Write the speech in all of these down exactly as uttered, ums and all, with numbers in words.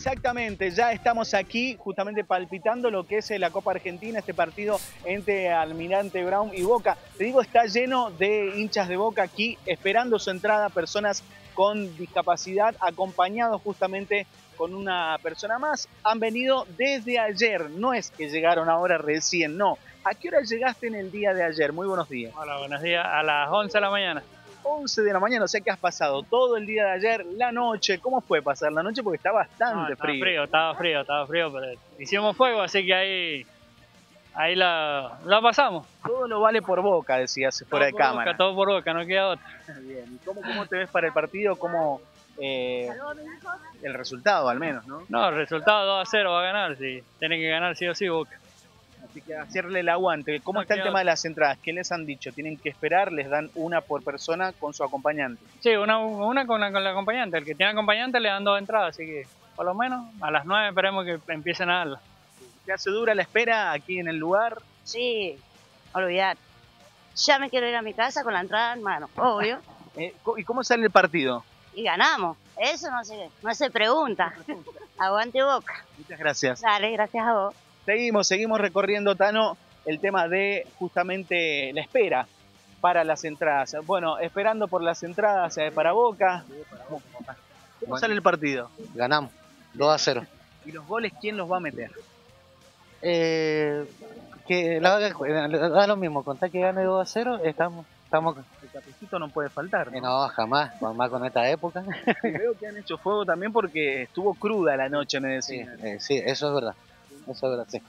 Exactamente, ya estamos aquí justamente palpitando lo que es la Copa Argentina, este partido entre Almirante Brown y Boca. Te digo, está lleno de hinchas de Boca aquí esperando su entrada, personas con discapacidad, acompañados justamente con una persona más. Han venido desde ayer, no es que llegaron ahora recién, no. ¿A qué hora llegaste en el día de ayer? Muy buenos días. Hola, buenos días. A las once de la mañana. once de la mañana, o sea que has pasado todo el día de ayer, la noche. ¿Cómo fue pasar la noche? Porque está bastante no, estaba frío. frío. Estaba frío, estaba frío, pero hicimos fuego, así que ahí, ahí la, la pasamos. Todo lo vale por Boca, decías, fuera de cámara. Boca, todo por Boca, no queda otra. Bien. ¿Cómo, cómo te ves para el partido? ¿Cómo, eh, el resultado al menos, ¿no? No, el resultado dos a cero va a ganar, sí. Tiene que ganar sí o sí Boca. Así que hacerle el aguante. ¿Cómo está el tema de las entradas? ¿Qué les han dicho? ¿Tienen que esperar? ¿Les dan una por persona con su acompañante? Sí, una, una con el acompañante. El que tiene acompañante le dan dos entradas, así que por lo menos a las nueve esperemos que empiecen a darla. ¿Te hace dura la espera aquí en el lugar? Sí, olvidar. Ya me quiero ir a mi casa con la entrada en mano, obvio. ¿Y cómo sale el partido? Y ganamos. Eso no se, no se pregunta. Aguante Boca. Muchas gracias. Dale, gracias a vos. Seguimos, seguimos recorriendo, Tano, el tema de justamente la espera para las entradas. Bueno, esperando por las entradas para Boca. ¿Cómo bueno, sale el partido? Ganamos, dos a cero. ¿Y los goles quién los va a meter? Eh, que la, da lo mismo, contá que gane dos a cero, estamos... estamos... El cafecito no puede faltar, ¿no? Eh, no, jamás, jamás con esta época. Creo que han hecho fuego también porque estuvo cruda la noche, me decían. Sí, eh, sí, eso es verdad. Eso era así.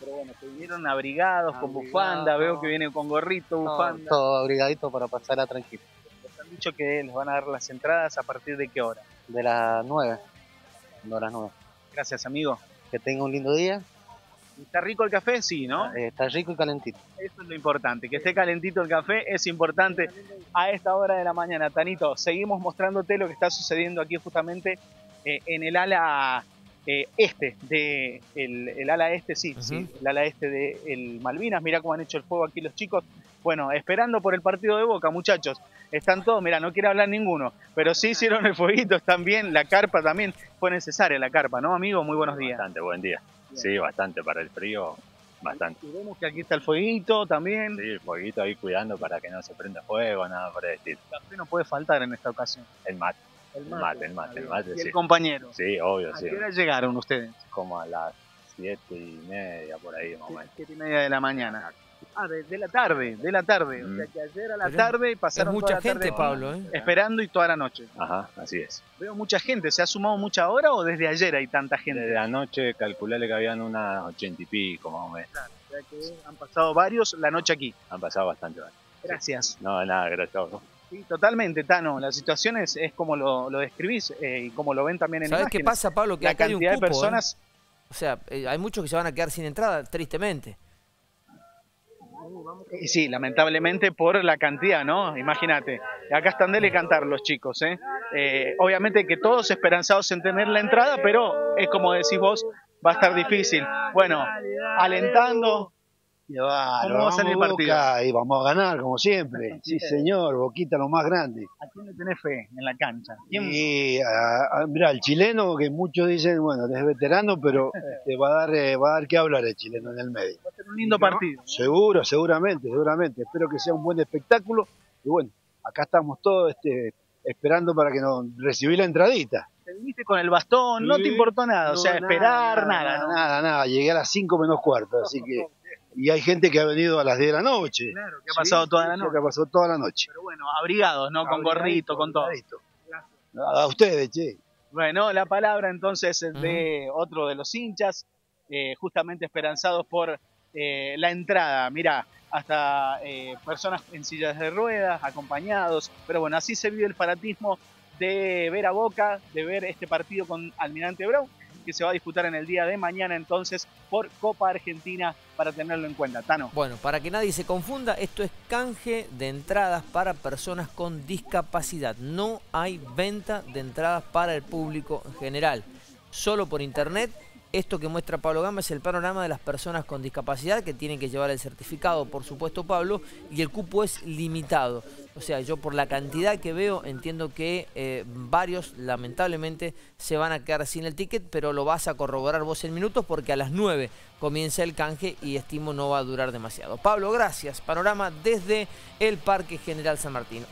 Pero bueno, se vinieron abrigados, abrigado, con bufanda, veo que vienen con gorrito, bufanda. No, todo abrigadito para pasarla tranquilo. Les han dicho que les van a dar las entradas a partir de qué hora. De las nueve. No, las nueve. Gracias, amigo. Que tenga un lindo día. ¿Está rico el café? Sí, ¿no? Está rico y calentito. Eso es lo importante, que esté calentito el café es importante a esta hora de la mañana. Tanito, seguimos mostrándote lo que está sucediendo aquí justamente eh, en el ala... Eh, este, de el, el ala este, sí, uh-huh. sí, el ala este de el Malvinas. Mirá cómo han hecho el fuego aquí los chicos. Bueno, esperando por el partido de Boca, muchachos. Están todos, mirá, no quiere hablar ninguno, pero sí hicieron el fueguito también, la carpa también. Fue necesaria la carpa, ¿no, amigo? Muy buenos días. Bastante, buen día. Bien. Sí, bastante para el frío, bastante. Y vemos que aquí está el fueguito también. Sí, el fueguito ahí cuidando para que no se prenda fuego, nada por el estilo. El café no puede faltar en esta ocasión. El mate. El mate, el mate, el mate, el sí. compañero. Sí, obvio, sí. ¿A qué hora llegaron ustedes? Como a las siete y media, por ahí, más o menos. Siete y media de la mañana. Ah, de, de la tarde, de la tarde. Mm. O sea que ayer a la Pero tarde pasaron mucha toda la gente, tarde, Pablo, ¿eh? Esperando y toda la noche. Ajá, así es. Veo mucha gente. ¿Se ha sumado mucha hora o desde ayer hay tanta gente? Desde anoche calculale que habían unas ochenta y pico, más o menos. Claro, o sea que sí. han pasado varios la noche aquí. Han pasado bastante, varios. Gracias. Sí. No, nada, gracias a vos. Sí, totalmente, Tano. La situación es, es como lo, lo describís eh, y como lo ven también en imágenes. ¿Sabés qué pasa, Pablo? Que la acá cantidad hay un cupo, de personas... ¿eh? O sea, eh, hay muchos que se van a quedar sin entrada, tristemente. Y sí, lamentablemente por la cantidad, ¿no? Imagínate. Acá están dele cantar los chicos, ¿eh? ¿eh? Obviamente que todos esperanzados en tener la entrada, pero es como decís vos, va a estar difícil. Bueno, alentando... Claro, ¿Cómo va a salir el partido? Boca y vamos a ganar, como siempre. Sí, señor, Boquita lo más grande. ¿A quién le tenés fe en la cancha? Y, a, a, mirá, el chileno, que muchos dicen, bueno, es veterano, pero este, va, a dar, eh, va a dar que hablar el chileno en el medio. Va a ser un lindo partido. ¿No? Seguro, seguramente, seguramente. Espero que sea un buen espectáculo. Y bueno, acá estamos todos este, esperando para que nos recibí la entradita. Te viniste con el bastón, sí, no te importó nada, no, o sea, nada, esperar, nada. Nada, ¿no? nada, nada, llegué a las cinco menos cuarto, así que... Y hay gente que ha venido a las diez de la noche. Claro, que ha pasado sí, toda sí, la noche. Que ha pasado toda la noche. Pero bueno, abrigados, ¿no? Abrigadito, con gorrito, con todo. Gracias. A ustedes, che. Bueno, la palabra entonces de uh-huh. otro de los hinchas, eh, justamente esperanzados por eh, la entrada. Mirá, hasta eh, personas en sillas de ruedas, acompañados. Pero bueno, así se vive el fanatismo de ver a Boca, de ver este partido con Almirante Brown, que se va a disputar en el día de mañana entonces por Copa Argentina, para tenerlo en cuenta, Tano. Bueno, para que nadie se confunda, esto es canje de entradas para personas con discapacidad. No hay venta de entradas para el público en general. Solo por internet Esto que muestra Pablo Gama es el panorama de las personas con discapacidad que tienen que llevar el certificado, por supuesto, Pablo, y el cupo es limitado. O sea, yo por la cantidad que veo entiendo que eh, varios, lamentablemente, se van a quedar sin el ticket, pero lo vas a corroborar vos en minutos porque a las nueve comienza el canje y estimo no va a durar demasiado. Pablo, gracias. Panorama desde el Parque General San Martín.